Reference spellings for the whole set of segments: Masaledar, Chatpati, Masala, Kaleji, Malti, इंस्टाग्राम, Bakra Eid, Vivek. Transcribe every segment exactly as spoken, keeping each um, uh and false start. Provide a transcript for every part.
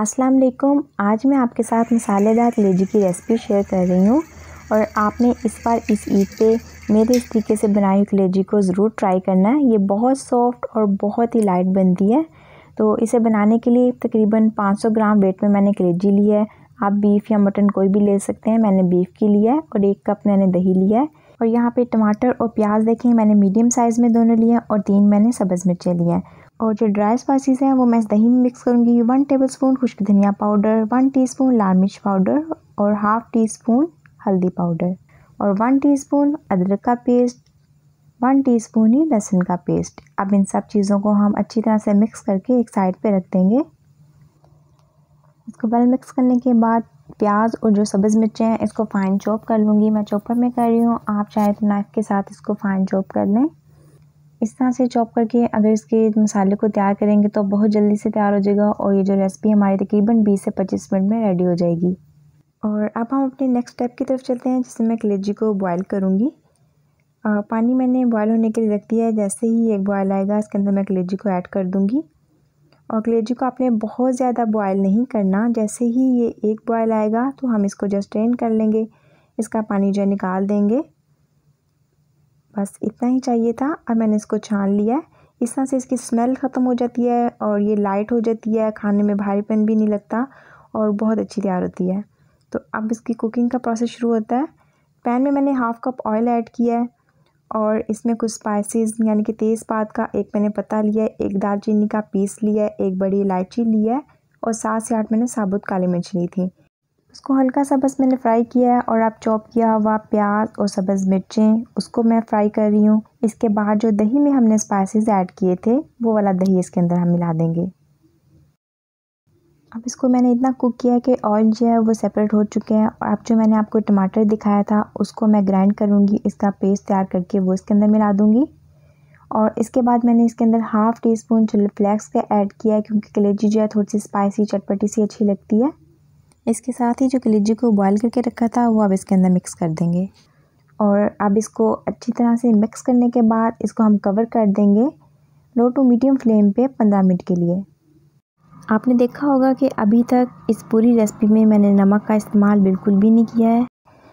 अस्सलाम वालेकुम। आज मैं आपके साथ मसालेदार कलेजी की रेसिपी शेयर कर रही हूँ और आपने इस बार इस ईद पे मेरे इस तरीके से बनाई हुई कलेजी को ज़रूर ट्राई करना है। ये बहुत सॉफ्ट और बहुत ही लाइट बनती है। तो इसे बनाने के लिए तकरीबन पाँच सौ ग्राम वेट में मैंने कलेजी ली है। आप बीफ़ या मटन कोई भी ले सकते हैं। मैंने बीफ़ की लिया है और एक कप मैंने दही लिया है। और यहाँ पे टमाटर और प्याज देखें मैंने मीडियम साइज़ में दोनों लिए हैं और तीन मैंने सब्ज़ मिर्चें लिए हैं। और जो ड्राई स्पाइसेस हैं वो मैं इस दही में मिक्स करूँगी। वन टेबलस्पून खुश्क धनिया पाउडर, वन टीस्पून लाल मिर्च पाउडर और हाफ़ टी स्पून हल्दी पाउडर और वन टीस्पून अदरक का पेस्ट, वन टीस्पून ही लहसुन का पेस्ट। अब इन सब चीज़ों को हम अच्छी तरह से मिक्स करके एक साइड पे रख देंगे। इसको वेल मिक्स करने के बाद प्याज और जो सब्ज़ मिर्चें हैं इसको फाइन चॉप कर लूँगी। मैं चॉपर में कर रही हूँ, आप चाहे तो नाइफ़ के साथ इसको फाइन चॉप कर लें। इस तरह से चॉप करके अगर इसके मसाले को तैयार करेंगे तो बहुत जल्दी से तैयार हो जाएगा और ये जो रेसिपी हमारी तकरीबन बीस से पच्चीस मिनट में रेडी हो जाएगी। और अब हम अपने नेक्स्ट स्टेप की तरफ चलते हैं जिसमें मैं कलेजी को बॉयल करूँगी। पानी मैंने बॉयल होने के लिए रख दिया है। जैसे ही एक बॉयल आएगा इसके अंदर मैं कलेजी को ऐड कर दूँगी। और कलेजी को आपने बहुत ज़्यादा बॉयल नहीं करना। जैसे ही ये एक बॉयल आएगा तो हम इसको जस्ट स्ट्रेन कर लेंगे, इसका पानी जो निकाल देंगे। बस इतना ही चाहिए था। अब मैंने इसको छान लिया है। इस तरह से इसकी स्मेल ख़त्म हो जाती है और ये लाइट हो जाती है, खाने में भारीपन भी नहीं लगता और बहुत अच्छी तैयार होती है। तो अब इसकी कुकिंग का प्रोसेस शुरू होता है। पैन में मैंने हाफ़ कप ऑयल ऐड किया है और इसमें कुछ स्पाइसेस यानी कि तेज़पात का एक मैंने पत्ता लिया है, एक दालचीनी का पीस लिया है, एक बड़ी इलायची लिया है और सात से आठ मैंने साबुत काली मिर्च ली थी। उसको हल्का सा बस मैंने फ्राई किया है। और आप चॉप किया हुआ प्याज और सब्ज़ मिर्चें उसको मैं फ्राई कर रही हूँ। इसके बाद जो दही में हमने स्पाइसेस ऐड किए थे वो वाला दही इसके अंदर हम मिला देंगे। अब इसको मैंने इतना कुक किया है कि ऑयल जो है वो सेपरेट हो चुके हैं। और अब जो मैंने आपको टमाटर दिखाया था उसको मैं ग्राइंड करूँगी, इसका पेस्ट तैयार करके वो इसके अंदर मिला दूँगी। और इसके बाद मैंने इसके अंदर half teaspoon chilli flakes का ऐड किया है क्योंकि कलेजी जो है थोड़ी सी स्पाइसी चटपटी सी अच्छी लगती है। इसके साथ ही जो कलेजी को बॉयल करके रखा था वो अब इसके अंदर मिक्स कर देंगे। और अब इसको अच्छी तरह से मिक्स करने के बाद इसको हम कवर कर देंगे लो टू मीडियम फ्लेम पे पंद्रह मिनट के लिए। आपने देखा होगा कि अभी तक इस पूरी रेसिपी में मैंने नमक का इस्तेमाल बिल्कुल भी नहीं किया है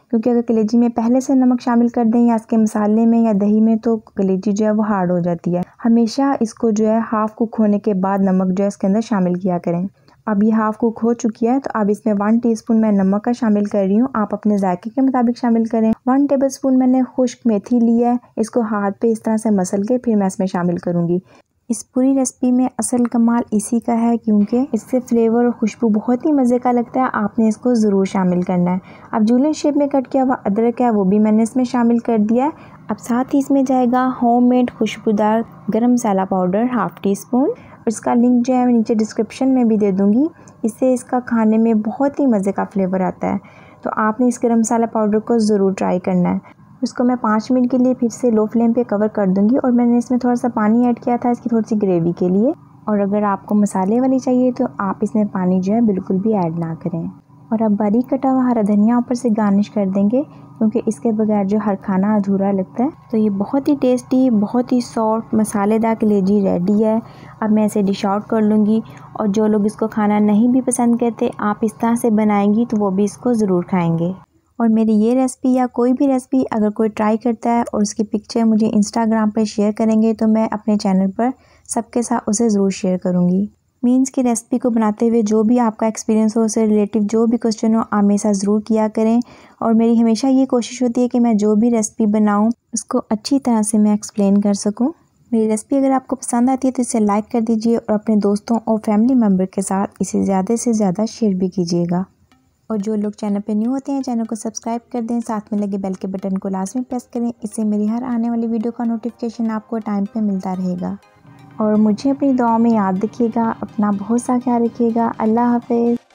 क्योंकि अगर कलेजी में पहले से नमक शामिल कर दें या इसके मसाले में या दही में तो कलेजी जो है वो हार्ड हो जाती है। हमेशा इसको जो है हाफ़ कुक होने के बाद नमक जो है इसके अंदर शामिल किया करें। अब ये हाफ़ कुक हो चुकी है तो अब इसमें वन टीस्पून मैं नमक का शामिल कर रही हूँ, आप अपने जायके के मुताबिक शामिल करें। वन टेबलस्पून मैंने खुश्क मेथी ली है, इसको हाथ पे इस तरह से मसल के फिर मैं इसमें शामिल करूँगी। इस पूरी रेसिपी में असल कमाल इसी का है क्योंकि इससे फ्लेवर और खुशबू बहुत ही मज़े का लगता है। आपने इसको ज़रूर शामिल करना है। अब जूलियन शेप में कट किया हुआ अदरक है वो भी मैंने इसमें शामिल कर दिया है। अब साथ ही इसमें जाएगा होममेड खुशबूदार garam masala powder half teaspoon. इसका लिंक जो है मैं नीचे डिस्क्रिप्शन में भी दे दूँगी। इससे इसका खाने में बहुत ही मज़े का फ्लेवर आता है। तो आपने इस गरम मसाला पाउडर को ज़रूर ट्राई करना है। इसको मैं पाँच मिनट के लिए फिर से लो फ्लेम पे कवर कर दूँगी। और मैंने इसमें थोड़ा सा पानी ऐड किया था इसकी थोड़ी सी ग्रेवी के लिए। और अगर आपको मसाले वाली चाहिए तो आप इसमें पानी जो है बिल्कुल भी ऐड ना करें। और अब बारीक कटा हुआ हरा धनिया ऊपर से गार्निश कर देंगे क्योंकि इसके बगैर जो हर खाना अधूरा लगता है। तो ये बहुत ही टेस्टी, बहुत ही सॉफ्ट मसालेदार कलेजी रेडी है। अब मैं इसे डिश आउट कर लूँगी। और जो लोग इसको खाना नहीं भी पसंद करते आप इस तरह से बनाएंगी तो वो भी इसको ज़रूर खाएंगे। और मेरी ये रेसिपी या कोई भी रेसिपी अगर कोई ट्राई करता है और उसकी पिक्चर मुझे इंस्टाग्राम पर शेयर करेंगे तो मैं अपने चैनल पर सबके साथ उसे ज़रूर शेयर करूँगी। मीन्स की रेसिपी को बनाते हुए जो भी आपका एक्सपीरियंस हो, उससे रिलेटिव जो भी क्वेश्चन हो आप मेरे साथ ज़रूर किया करें। और मेरी हमेशा ये कोशिश होती है कि मैं जो भी रेसिपी बनाऊं उसको अच्छी तरह से मैं एक्सप्लेन कर सकूं। मेरी रेसिपी अगर आपको पसंद आती है तो इसे लाइक कर दीजिए और अपने दोस्तों और फैमिली मेम्बर के साथ इसे ज़्यादा से ज़्यादा शेयर भी कीजिएगा। और जो लोग चैनल पर न्यू होते हैं चैनल को सब्सक्राइब कर दें, साथ में लगे बेल के बटन को लाजमी प्रेस करें। इससे मेरी हर आने वाली वीडियो का नोटिफिकेशन आपको टाइम पर मिलता रहेगा। और मुझे अपनी दुआ में याद रखिएगा। अपना बहुत सा ख्याल रखिएगा। अल्लाह हाफ़िज़।